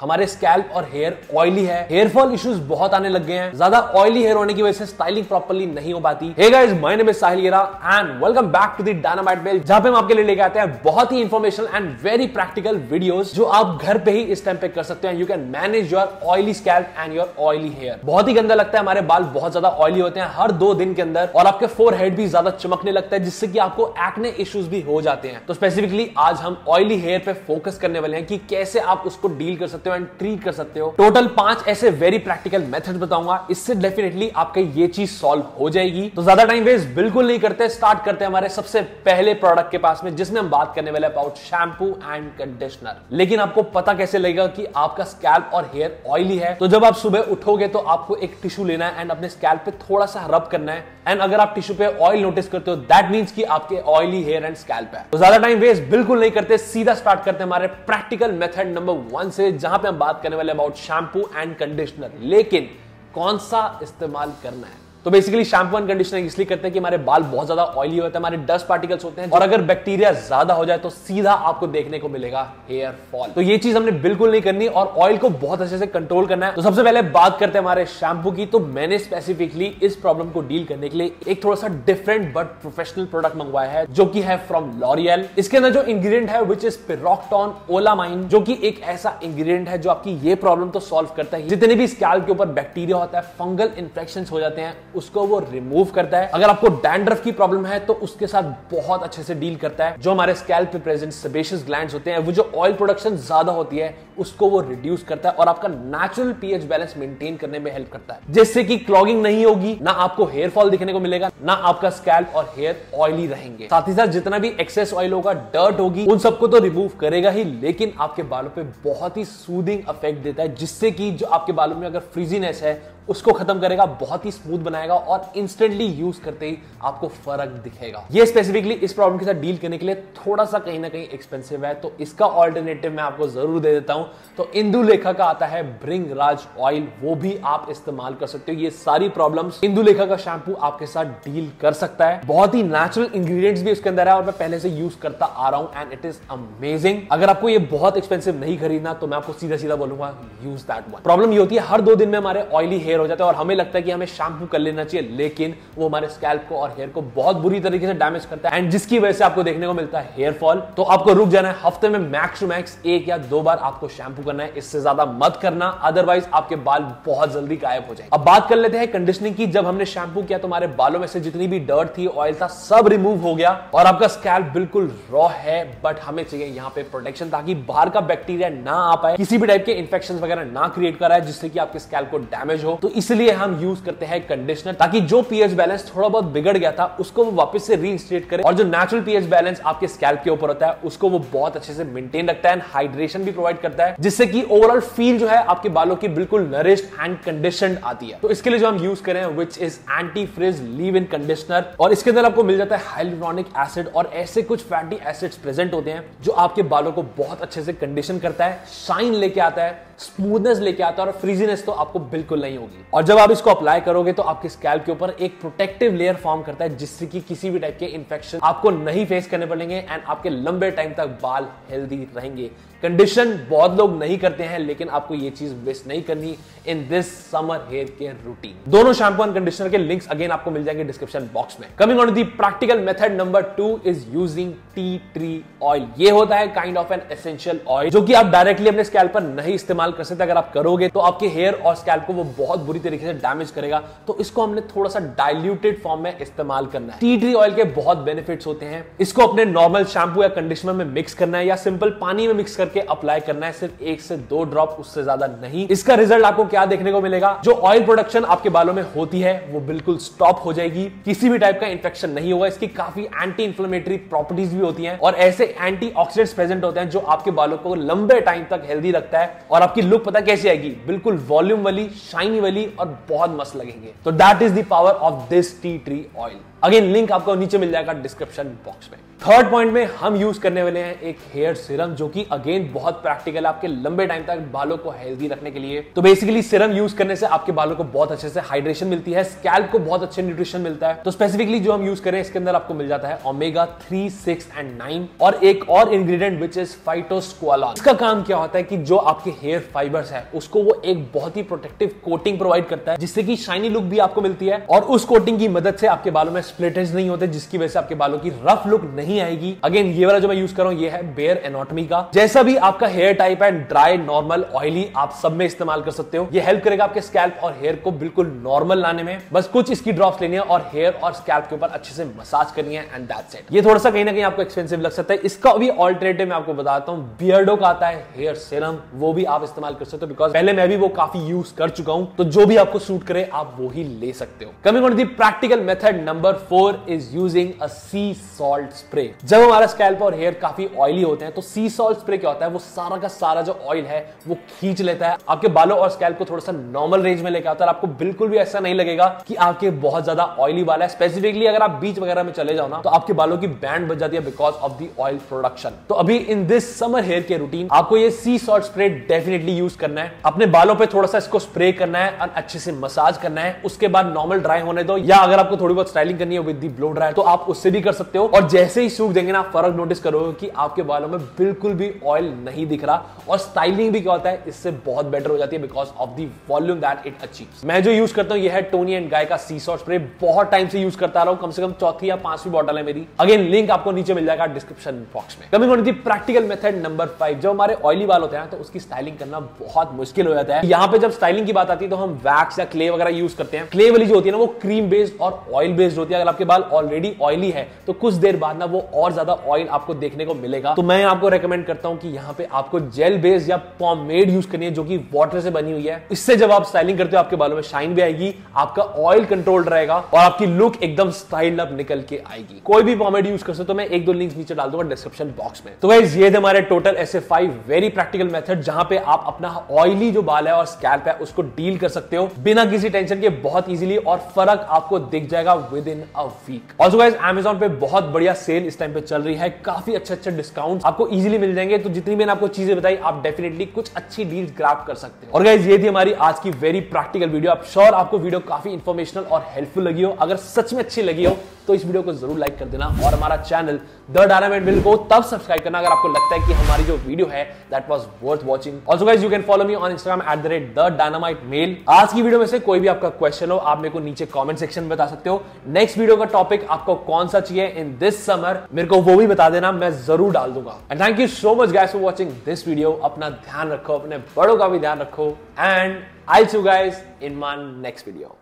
हमारे स्कैल्प और hair oily है, हेयर फॉल इश्यूज बहुत आने लग गए हैं, ज्यादा ऑयली हेयर होने की वजह से स्टाइलिंग प्रॉपर्ली नहीं हो पाती। Hey guys, my name is Sahil Yera and welcome back to the dynamite mail, जहां पे हम आपके लिए लेके आते हैं बहुत ही informational and very practical videos जो आप घर पे ही इस टाइम पे कर सकते हैं। You can manage your oily scalp and your oily hair. बहुत ही गंदा लगता है, हमारे बाल बहुत ज्यादा ऑयली होते हैं हर 2 दिन के अंदर, और आपके फोरहेड भी ज्यादा चमकने लगता है जिससे कि आपको एक्ने इश्यूज भी हो जाते हैं। तो स्पेसिफिकली आज हम ऑयली हेयर पे फोकस करने वाले हैं कि कैसे आप उसको डील कर सकते हो एंड ट्रीट कर सकते हो। टोटल 5 ऐसे वेरी प्रैक्टिकल मेथड्स बताऊंगा, इससे डेफिनेटली आपके ये चीज सॉल्व हो जाएगी। तो ज्यादा टाइम वेस्ट बिल्कुल नहीं करते, स्टार्ट करते हैं हमारे सबसे पहले प्रोडक्ट के पास में, जिसमें हम बात करने वाले अबाउट शैम्पू एंड कंडीशनर। लेकिन आपको पता कैसे लगेगा कि आपका स्कैल्प और हेयर ऑयली है? तो जब आप सुबह उठोगे तो आपको एक टिश्यू लेना है एंड अपने स्कैल्प पे थोड़ा सा रब करना है, एंड अगर आप टिश्यू पे ऑयल नोटिस करते हो दैट मींस कि आपके ऑयली हेयर एंड स्कैल्प है। तो ज्यादा टाइम वेस्ट बिल्कुल नहीं करते, सीधा स्टार्ट करते हैं हमारे प्रैक्टिकल मेथड नंबर 1 से, जहां पे हम बात करने वाले अबाउट शैम्पू एंड कंडीशनर। लेकिन कौन सा इस्तेमाल करना है? तो बेसिकली शैम्पू एंड कंडीशनर इसलिए करते हैं कि हमारे बाल बहुत ज्यादा ऑयली होते हैं, हमारे डस्ट पार्टिकल्स होते हैं, और अगर बैक्टीरिया ज्यादा हो जाए तो सीधा आपको देखने को मिलेगा हेयर फॉल। तो ये चीज हमने बिल्कुल नहीं करनी और ऑयल को बहुत अच्छे से कंट्रोल करना है। तो सबसे पहले बात करते हैं हमारे शैम्पू की। तो मैंने स्पेसिफिकली इस प्रॉब्लम को डील करने के लिए एक थोड़ा सा डिफरेंट बट प्रोफेशनल प्रोडक्ट मंगवाया है, जो की है फ्रॉम लॉरियल। इसके अंदर जो इंग्रीडियंट है विच इज पिरोक्टोन ओलामाइन, जो की एक ऐसा इंग्रीडियंट है जो आपकी ये प्रॉब्लम तो सॉल्व करता है। जितने भी स्कैल्प के ऊपर बैक्टीरिया होता है, फंगल इन्फेक्शन हो जाते हैं, उसको वो रिमूव करता है। अगर आपको डैंड्रफ की प्रॉब्लम है तो उसके साथ बहुत अच्छे से डील करता है। जो हमारे स्कैल्प पे प्रेजेंट सेबेशियस ग्लैंड्स होते हैं, वो जो ऑयल प्रोडक्शन ज्यादा होती है उसको वो रिड्यूस करता है, और आपका नेचुरल पीएच बैलेंस मेंटेन करने में हेल्प करता है, जिससे कि क्लॉगिंग नहीं होगी, ना आपको हेयर फॉल दिखने को मिलेगा, ना आपका स्कैल्प और हेयर ऑयली रहेंगे। साथ ही साथ जितना भी एक्सेस ऑयल होगा, डर्ट होगी, उन सबको तो रिमूव करेगा ही, लेकिन आपके बालों पे बहुत ही सूदिंग इफेक्ट देता है, जिससे कि जो आपके बालों में अगर फ्रीजीनेस है उसको खत्म करेगा, बहुत ही स्मूथ बनाएगा, और इंस्टेंटली यूज करते ही आपको फर्क दिखेगा। ये स्पेसिफिकली इस प्रॉब्लम के साथ डील करने के लिए थोड़ा सा कहीं ना कहीं एक्सपेंसिव है, तो इसका ऑल्टरनेटिव मैं आपको जरूर दे देता हूं। तो इंदुलेखा का आता है ब्रिंगराज ऑयल, वो भी आप इस्तेमाल कर सकते हो। ये सारी प्रॉब्लम्स इंदुलेखा का शैम्पू आपके साथ डील कर सकता है। बहुत ही नेचुरल इंग्रीडियंट्स भी उसके अंदर है, और मैं पहले से यूज करता आ रहा हूं एंड इट इज अमेजिंग। अगर आपको ये बहुत एक्सपेंसिव नहीं खरीदना तो मैं आपको सीधा सीधा बोलूंगा यूज दैट वन। प्रॉब्लम ये होती है हर 2 दिन में हमारे ऑयली हेयर हो जाता है, और हमें लगता है कि हमें शैम्पू कर लेना चाहिए, लेकिन वो हमारे स्कैल्प को और हेयर को बहुत बुरी तरीके से डैमेज करता है, एंड जिसकी वजह से आपको देखने को मिलता है हेयर फॉल। तो आपको रुक जाना है, हफ्ते में मैक्स टू मैक्स 1 या 2 बार आपको शैम्पू करना है, इससे ज्यादा मत करना, अदरवाइज आपके बाल बहुत जल्दी गायब हो जाएंगे। अब बात कर लेते हैं कंडीशनिंग की। जब हमने शैम्पू किया तो हमारे बालों में से जितनी भी डर्ट थी, ऑयल था, सब रिमूव हो गया, और आपका स्कैल्प बिल्कुल रॉ है, बट हमें चाहिए यहाँ पे प्रोटेक्शन, ताकि बाहर का बैक्टीरिया ना आ पाए, किसी भी टाइप के इन्फेक्शन वगैरह ना क्रिएट कराए जिससे कि आपके स्कैल्प को डैमेज हो। तो इसलिए हम यूज करते हैं कंडीशनर, ताकि जो पीएच बैलेंस थोड़ा बहुत बिगड़ गया था उसको वो वापस से रीइंस्टेट करे, और जो नेचुरल पीएच बैलेंस आपके स्कैल्प के ऊपर होता है उसको वो बहुत अच्छे से मेंटेन रखता है, एंड हाइड्रेशन भी प्रोवाइड करता है, जिससे कि ओवरऑल फील जो है आपके बालों की बिल्कुल नरिश्ड एंड कंडीशनड आती है। तो इसके लिए जो हम यूज करें which is anti frizz leave in conditioner, और इसके अंदर आपको मिल जाता है हाइलुरोनिक एसिड, और ऐसे कुछ फैटी एसिड्स प्रेजेंट होते हैं जो आपके बालों को बहुत अच्छे से कंडीशन करता है, शाइन लेके आता है, स्मूथनेस लेके आता है, और फ्रीजीनेस तो आपको बिल्कुल नहीं होगी। और जब आप इसको अप्लाई करोगे तो आपके स्कैल्प के ऊपर एक प्रोटेक्टिव लेयर फॉर्म करता है, जिससे कि किसी भी टाइप के इन्फेक्शन आपको नहीं फेस करने पड़ेंगे, एंड आपके लंबे टाइम तक बाल हेल्दी रहेंगे। कंडीशन बहुत लोग नहीं करते हैं, लेकिन आपको ये चीज मिस नहीं करनी in this summer hair care routine. दोनों शैम्पू एंड कंडीशनर के लिंक्स अगेन आपको मिल जाएंगे डिस्क्रिप्शन बॉक्स में। Coming on the practical method number 2 is using tea tree oil. ये होता है kind of an essential oil, जो कि आप डायरेक्टली अपने स्कैल्प पर नहीं इस्तेमाल कर सकते। अगर आप करोगे तो आपके हेयर और स्कैल्प को वो बहुत बुरी तरीके से डैमेज करेगा, तो इसको हमने थोड़ा सा डाइल्यूटेड फॉर्म में इस्तेमाल करना है। टी ट्री ऑयल के बहुत बेनिफिट्स होते हैं। इसको अपने नॉर्मल शैम्पू या कंडीशनर में मिक्स करना है, या सिंपल पानी में मिक्स करके अप्लाई करना है, सिर्फ 1 से 2 ड्रॉप, उससे ज्यादा नहीं। इसका रिजल्ट आपको क्या देखने को मिलेगा? जो ऑयल प्रोडक्शन आपके बालों में होती है वो बिल्कुल स्टॉप हो जाएगी, किसी भी टाइप का इन्फेक्शन नहीं होगा। इसकी काफी एंटी इन्फ्लेमेटरी प्रॉपर्टीज भी होती हैं, और ऐसे एंटीऑक्सीडेंट्स प्रेजेंट होते हैं जो आपके बालों को लंबे टाइम तक हेल्दी रखता है, और आपकी लुक पता कैसी आएगी, बिल्कुल वॉल्यूम वाली, शाइनी वाली, और बहुत मस्त लगेंगे। तो that is the power of this tea tree oil. Again link आपको नीचे मिल जाएगा डिस्क्रिप्शन बॉक्स में। थर्ड पॉइंट में हम यूज करने वाले हैं एक हेयर सीरम, जो कि अगेन बहुत प्रैक्टिकल है आपके लंबे टाइम तक बालों को हेल्दी रखने के लिए। तो बेसिकली सीरम यूज करने से आपके बालों को बहुत अच्छे से हाइड्रेशन मिलती है, स्कैल्प को बहुत अच्छे न्यूट्रिशन मिलता है। तो स्पेसिफिकली जो हम यूज करें इसके अंदर आपको मिल जाता है omega 3, 6 and 9 और एक और इंग्रीडियंट विच इज फाइटोस्क्वालान। इसका काम क्या होता है कि जो आपके हेयर फाइबर्स है उसको वो एक बहुत ही प्रोटेक्टिव कोटिंग प्रोवाइड करता है, जिससे कि शाइनी लुक भी आपको मिलती है और उस कोटिंग की मदद से आपके बालों में स्प्लिटेज नहीं होते, जिसकी वजह से आपके बालों की रफ लुक नहीं आएगी। अगेन ये वाला जो मैं यूज कर रहा हूं ये है बेयर एनाटॉमी का। जैसा भी आपका हेयर टाइप है, ड्राई, नॉर्मल, ऑयली, आप सब में इस्तेमाल कर सकते हो। ये हेल्प करेगा आपके स्कैल्प और हेयर को बिल्कुल नॉर्मल लाने में। बस कुछ इसकी ड्रॉप्स लेनी है और हेयर और स्कैल्प के ऊपर अच्छे से मसाज करनी है एंड दैट्स इट। ये थोड़ा सा कहीं ना कहीं आपको एक्सपेंसिव लग सकता है, इसका भी ऑल्टरनेटिव मैं आपको बताता हूं। बियर्डो का आता है हेयर सीरम, वो भी आप इस्तेमाल कर सकते हो बिकॉज पहले मैं भी वो काफी यूज कर चुका हूं। तो जो भी आपको सूट करे आप वो ही ले सकते हो। Coming on the practical method number 4 is using a sea salt spray. जब हमारा स्कैल्प और हेयर काफी ऑयली होते हैं तो सी सॉल्ट स्प्रे क्या होता है, वो सारा का सारा जो ऑयल है वो खींच लेता है, आपके बालों और स्कैल्प को थोड़ा सा नॉर्मल रेंज में लेकर आता है। आपको बिल्कुल भी ऐसा नहीं लगेगा कि आपके बहुत ज्यादा ऑयली बाल है। स्पेसिफिकली अगर आप बीच वगैरह में चले जाओ ना तो आपके बालों की बैंड बच जाती है because of the oil production. तो अभी इन दिस समर हेयर के रूटीन आपको ये sea salt spray definitely use करना है। अपने बालों पर थोड़ा सा इसको स्प्रे करना है और अच्छे से मसाज करना है, उसके बाद नॉर्मल ड्राई होने दो, या अगर आपको थोड़ी बहुत स्टाइलिंग करनी है विद दी ब्लो ड्रायर तो आप उससे भी कर सकते हो। और जैसे ही सूख जाएंगे ना आप फर्क नोटिस करोगे कि आपके बालों में बिल्कुल भी ऑयल नहीं दिख रहा, और स्टाइलिंग भी क्या होता है इससे बहुत बेटर हो जाती है because of the volume that it achieves. मैं जो यूज करता हूं ये है टोनी एंड गाय का सी सॉल्ट स्प्रे, बहुत टाइम से यूज करता रहा हूं, कम से कम 4वीं या 5वीं बॉटल है मेरी। अगेन लिंक आपको नीचे मिल जाएगा डिस्क्रिप्शन बॉक्स में। Coming on the practical method number 5, जब हमारे ऑयली बाल होते हैं तो उसकी स्टाइलिंग करना बहुत मुश्किल हो जाता है। यहाँ पे जब स्टाइलिंग की बात आती है तो हम वैक्स या क्ले वगैरह यूज करते हैं। क्ले वाली जो होती है ना वो क्रीम बेस्ड और ऑयल बेस्ड होती है। अगर आपके बाल ऑलरेडी ऑयली है तो कुछ देर बाद ना वो और ज्यादा ऑयल आपको देखने को मिलेगा। तो मैं आपको रेकमेंड करता हूं कि यहाँ पे आपको जेल बेस्ड या पॉमेड यूज करनी है जो कि वाटर से बनी हुई है। इससे जब आप स्टाइलिंग करते हो आपके बालों में शाइन भी आएगी, आपका ऑयल कंट्रोल रहेगा और आपकी लुक एकदम स्टाइल्ड अप निकल के आएगी। कोई भी पॉमेड यूज कर सकते हो, तो मैं 1-2 लिंक नीचे डाल दूंगा डिस्क्रिप्शन बॉक्स में। तो गाइस ये थे हमारे टोटल ऐसे 5 वेरी प्रैक्टिकल मेथड जहां पे आप अपना ऑयली जो बाल है और स्कैल्प है उसको डील कर सकते हो बिना किसी टेंशन के बहुत इजीली, और फर्क आपको दिख जाएगा within a week. Also guys Amazon पे बहुत बढ़िया सेल इस टाइम पे चल रही है, काफी अच्छे डिस्काउंट आपको इजीली मिल जाएंगे। तो जितनी मैंने आपको चीजें बताई आप डेफिनेटली कुछ अच्छी डील्स ग्रैब कर सकते हो। और गाइस ये थी हमारी आज की वेरी प्रैक्टिकल वीडियो। आप श्योर आपको वीडियो काफी इंफॉर्मेशनल और हेल्पफुल लगी हो। अगर सच में अच्छी लगी हो तो इस वीडियो को जरूर लाइक कर देना और हमारा चैनल द डायनामाइट मेल को तब सब्सक्राइब करना अगर आपको लगता है कि हमारी जो वीडियो है that was worth watching. Also guys you can follow me on Instagram @thedynamitemail। आज की वीडियो में से कोई भी आपका क्वेश्चन हो आप मेरे को नीचे कमेंट सेक्शन में बता सकते हो। नेक्स्ट वीडियो का टॉपिक आपको कौन सा चाहिए इन दिस समर मेरे को वो भी बता देना, मैं जरूर डाल दूंगा। And thank you so much guys for watching this video. अपना ध्यान रखो, अपने बड़ों का भी ध्यान रखो and I will see you guys in my next video.